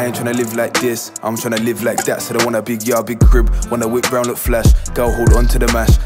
I ain't tryna live like this, I'm tryna live like that. So they want a big yard, big crib, want a whip round look flash. Girl hold on to the mash,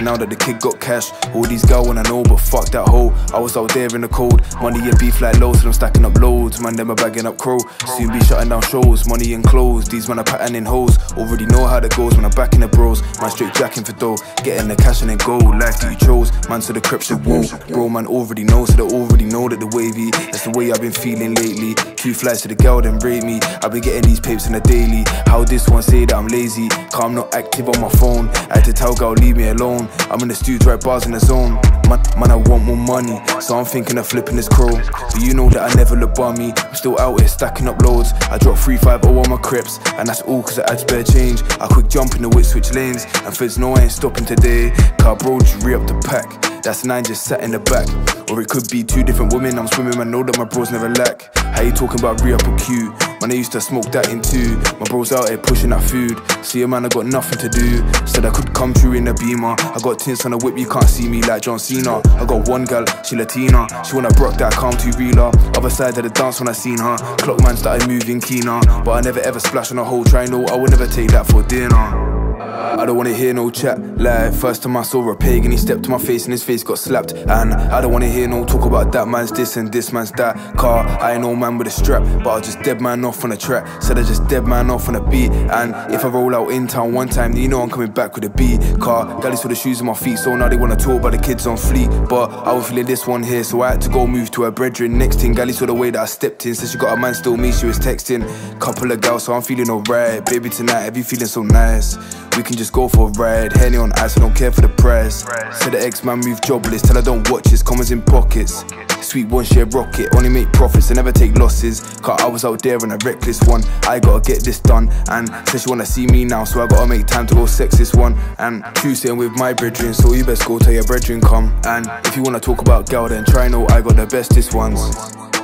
now that the kid got cash. All these girl wanna know, but fuck that hoe. I was out there in the cold, money and beef like loads. So I'm stacking up loads, man them are bagging up crow. Soon be shutting down shows, money and clothes. These man are patterning hoes, already know how that goes. When I'm back in the bros, man straight jacking for dough. Getting the cash and then go, life that you chose. Man so the crep should woo, bro man already know. So they already know that the wavy, that's the way I've been feeling lately. 2 flights to the girl then rate me. I've been getting these papers in the daily. How this one say that I'm lazy, cause I'm not active on my phone. I had to tell girl leave me alone, I'm in the studio, right bars in the zone. Man I want more money, so I'm thinking of flipping this crow. But you know that I never look bummy, I'm still out here stacking up loads. I dropped 350 on my creps, and that's all cause I had spare change. I quick jump in the whip, switch lanes, and feds know I ain't stopping today. Car bro, just re-up the pack, that's 9 just sat in the back. Or it could be 2 different women I'm swimming, I know that my bros never lack. How you talking about re-up or Q? Man I used to smoke that in 2. My bros out here pushing that food, see a man I got nothing to do. Said I could come through in a beamer, I got tints on a whip, you can't see me like John Cena. I got one gal, she Latina, she wanna brock that calm to reeler. Other side of the dance when I seen her, clock man started moving keener. But I never ever splash on a whole triangle, I would never take that for dinner. I don't wanna hear no chat, like first time I saw a pagan, he stepped to my face and his face got slapped. And I don't wanna hear no talk about that man's this and this man's that. Car, I ain't no man with a strap, but I just dead man off on a track. Said I just dead man off on a beat. And if I roll out in town one time, then you know I'm coming back with a beat. Car, galley saw the shoes on my feet, so now they wanna talk about the kids on fleet. But I was feeling this one here, so I had to go move to her brethren. Next thing, galley saw the way that I stepped in, said she got a man still me, she was texting. Couple of gals, so I'm feeling alright. Baby tonight, have you feeling so nice? We can just go for a ride, Henny on ice, I don't care for the price. Said the ex-man move jobless, tell I don't watch his comments in pockets. Sweet one share rocket, only make profits and never take losses. Cause I was out there and a reckless one, I gotta get this done. And said she wanna see me now, so I gotta make time to go sex this one. And Tuesday I'm with my brethren, so you best go tell your brethren come. And if you wanna talk about gal then try, no, I got the bestest ones.